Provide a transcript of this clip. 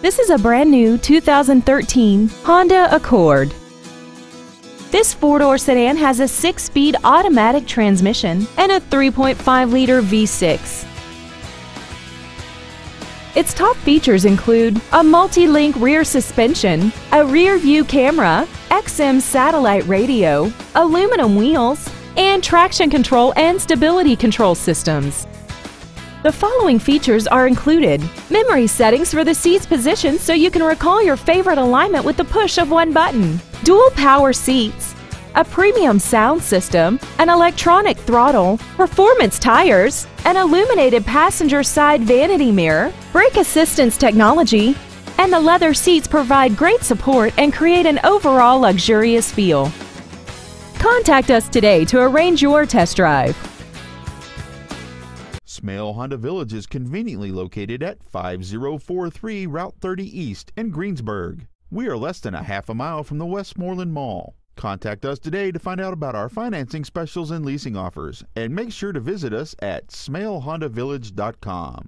This is a brand new 2013 Honda Accord. This four-door sedan has a 6-speed automatic transmission and a 3.5-liter V6. Its top features include a multi-link rear suspension, a rear-view camera, XM satellite radio, aluminum wheels, and traction control and stability control systems. The following features are included: memory settings for the seat's position so you can recall your favorite alignment with the push of one button, dual power seats, a premium sound system, an electronic throttle, performance tires, an illuminated passenger side vanity mirror, brake assistance technology, and the leather seats provide great support and create an overall luxurious feel. Contact us today to arrange your test drive. Smail Honda Village is conveniently located at 5043 Route 30 East in Greensburg. We are less than a half a mile from the Westmoreland Mall. Contact us today to find out about our financing specials and leasing offers, and make sure to visit us at SmailHondaVillage.com.